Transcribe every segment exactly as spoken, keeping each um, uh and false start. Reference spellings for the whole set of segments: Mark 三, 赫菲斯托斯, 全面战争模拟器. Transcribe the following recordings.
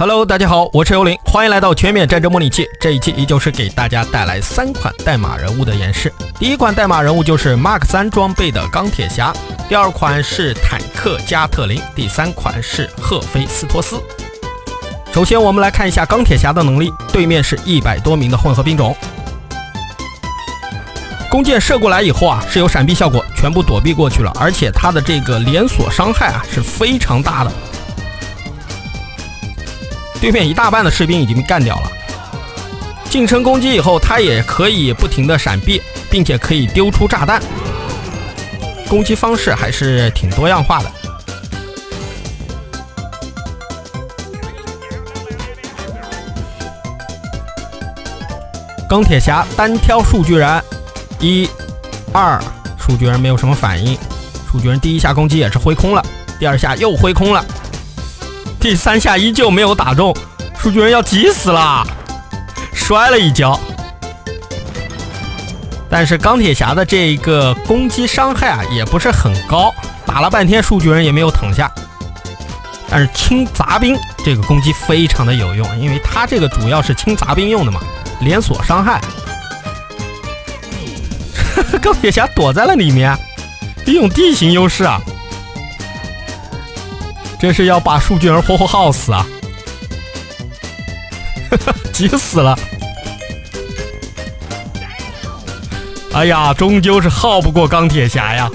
Hello， 大家好，我是幽灵，欢迎来到全面战争模拟器。这一期依旧是给大家带来三款代码人物的演示。第一款代码人物就是 Mark 三 装备的钢铁侠，第二款是坦克加特林，第三款是赫菲斯托斯。首先我们来看一下钢铁侠的能力，对面是一百多名的混合兵种，弓箭射过来以后啊是有闪避效果，全部躲避过去了，而且它的这个连锁伤害啊是非常大的。 对面一大半的士兵已经被干掉了。近身攻击以后，他也可以不停的闪避，并且可以丢出炸弹。攻击方式还是挺多样化的。钢铁侠单挑数据人，一、二，数据人没有什么反应。数据人第一下攻击也是挥空了，第二下又挥空了。 第三下依旧没有打中，数据人要急死了，摔了一跤。但是钢铁侠的这个攻击伤害啊也不是很高，打了半天数据人也没有躺下。但是轻杂兵这个攻击非常的有用，因为它这个主要是轻杂兵用的嘛，连锁伤害。钢铁侠躲在了里面，利用地形优势啊。 这是要把数据人活活耗死啊！急死了！哎呀，终究是耗不过钢铁侠呀。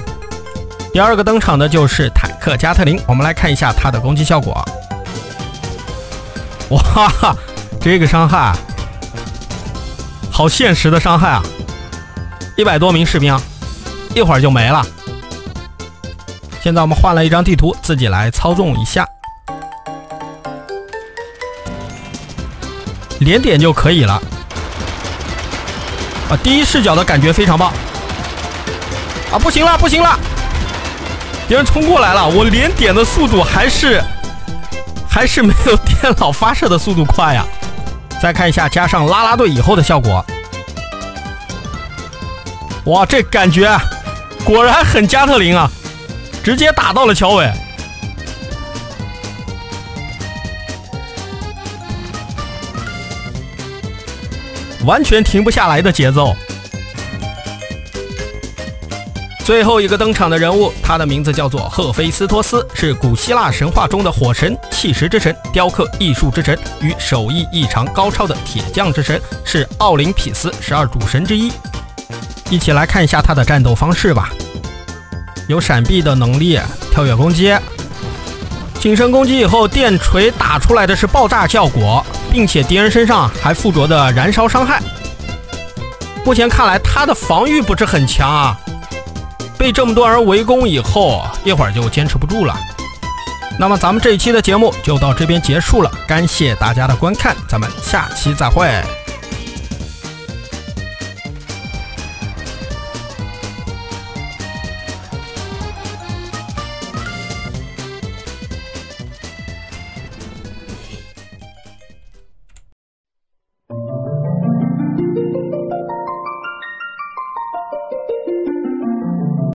第二个登场的就是坦克加特林，我们来看一下它的攻击效果。哇，这个伤害，好现实的伤害啊！一百多名士兵，一会儿就没了。 现在我们换了一张地图，自己来操纵一下，连点就可以了。啊，第一视角的感觉非常棒。啊，不行了，不行了，敌人冲过来了，我连点的速度还是还是没有电脑发射的速度快呀。再看一下加上拉拉队以后的效果，哇，这感觉果然很加特林啊！ 直接打到了乔伟，完全停不下来的节奏。最后一个登场的人物，他的名字叫做赫菲斯托斯，是古希腊神话中的火神、砌石之神、雕刻艺术之神与手艺异常高超的铁匠之神，是奥林匹斯十二主神之一。一起来看一下他的战斗方式吧。 有闪避的能力，跳跃攻击，近身攻击以后，电锤打出来的是爆炸效果，并且敌人身上还附着的燃烧伤害。目前看来，他的防御不是很强啊，被这么多人围攻以后，一会儿就坚持不住了。那么咱们这一期的节目就到这边结束了，感谢大家的观看，咱们下期再会。